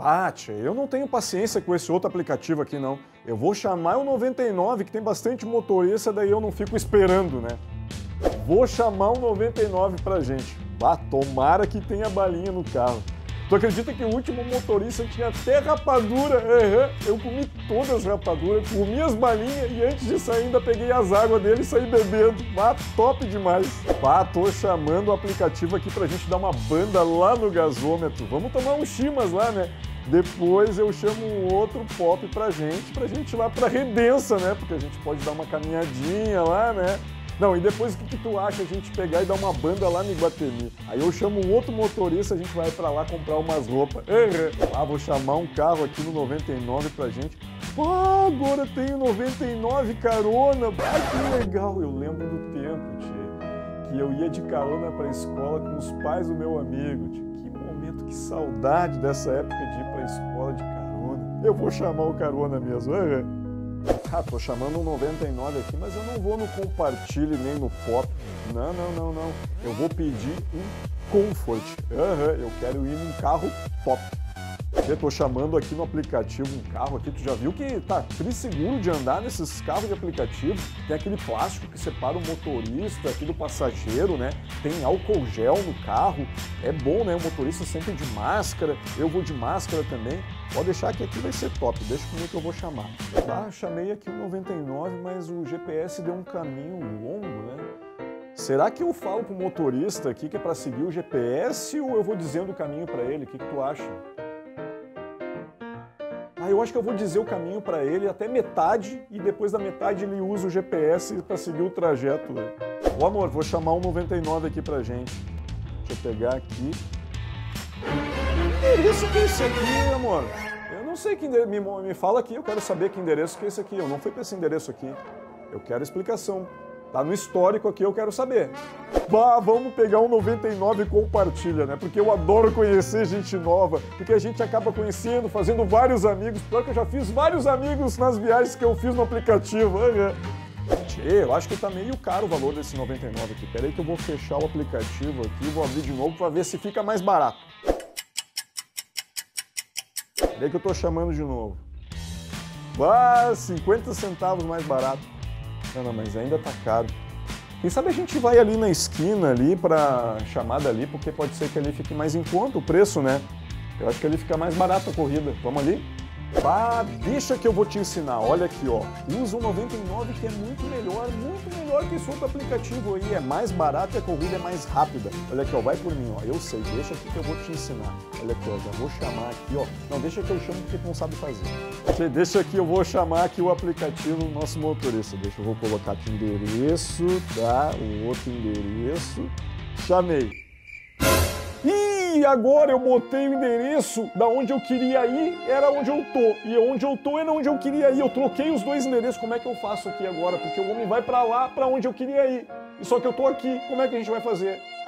Pátia, eu não tenho paciência com esse outro aplicativo aqui não. Eu vou chamar o 99 que tem bastante motorista, daí eu não fico esperando, né? Vou chamar o 99 pra gente. Ah, tomara que tenha balinha no carro. Tu acredita que o último motorista tinha até rapadura? Eu comi todas as rapaduras, comi as balinhas e antes de sair ainda peguei as águas dele e saí bebendo. Ah, top demais. Ah, tô chamando o aplicativo aqui pra gente dar uma banda lá no gasômetro. Vamos tomar um chimas lá, né? Depois eu chamo um outro pop pra gente ir lá pra Redença, né? Porque a gente pode dar uma caminhadinha lá, né? Não, e depois o que tu acha a gente pegar e dar uma banda lá no Iguatemi? Aí eu chamo um outro motorista, a gente vai pra lá comprar umas roupas. Ah, vou chamar um carro aqui no 99 pra gente. Ah, agora tenho 99 carona. Ai, que legal, eu lembro do tempo, tchê, que eu ia de carona pra escola com os pais do meu amigo, tchê. Que momento, que saudade dessa época de ir pra escola de carona. Eu vou chamar o carona mesmo. Ah, tô chamando um 99 aqui, mas eu não vou no compartilhe nem no pop. Não, não, não, não. Eu vou pedir um comfort. Eu quero ir num carro top. Eu tô chamando aqui no aplicativo um carro aqui. Tu já viu que tá trisseguro de andar nesses carros de aplicativo? Tem aquele plástico que separa o motorista aqui do passageiro, né? Tem álcool gel no carro. É bom, né? O motorista sempre de máscara. Eu vou de máscara também. Pode deixar que aqui vai ser top, deixa comigo que eu vou chamar. Ah, chamei aqui o 99, mas o GPS deu um caminho longo, né? Será que eu falo pro motorista aqui que é pra seguir o GPS ou eu vou dizendo o caminho pra ele? O que tu acha? Ah, eu acho que eu vou dizer o caminho pra ele até metade e depois da metade ele usa o GPS pra seguir o trajeto. Ô amor, vou chamar o 99 aqui pra gente. Deixa eu pegar aqui. Que endereço que é esse aqui, amor? Eu não sei que endereço. Me fala aqui, eu quero saber que endereço que é esse aqui. Eu não fui pra esse endereço aqui. Eu quero explicação. Tá no histórico aqui, eu quero saber. Bah, vamos pegar um 99 e compartilha, né? Porque eu adoro conhecer gente nova, porque a gente acaba conhecendo, fazendo vários amigos. Pior que eu já fiz vários amigos nas viagens que eu fiz no aplicativo. Eu acho que tá meio caro o valor desse 99 aqui. Pera aí que eu vou fechar o aplicativo aqui, vou abrir de novo pra ver se fica mais barato. Daí que eu tô chamando de novo. Ah, 50 centavos mais barato. Não, não, mas ainda tá caro. Quem sabe a gente vai ali na esquina ali pra chamada ali, porque pode ser que ali fique mais em conta o preço, né? Eu acho que ali fica mais barato a corrida. Vamos ali? Ah, deixa que eu vou te ensinar. Olha aqui, ó. Usa o 99 que é muito melhor que esse outro aplicativo aí. É mais barato e a corrida é mais rápida. Olha aqui, ó. Vai por mim, ó. Eu sei. Deixa aqui que eu vou te ensinar. Olha aqui, ó. Já vou chamar aqui, ó. Não, deixa que eu chamo porque tu não sabe fazer. Deixa aqui, eu vou chamar aqui o aplicativo do nosso motorista. Deixa eu vou colocar aqui o endereço, tá? O outro endereço. Chamei. E agora eu botei o endereço da onde eu queria ir, era onde eu tô. E onde eu tô era onde eu queria ir. Eu troquei os dois endereços. Como é que eu faço aqui agora? Porque o homem vai pra lá, pra onde eu queria ir. E só que eu tô aqui. Como é que a gente vai fazer?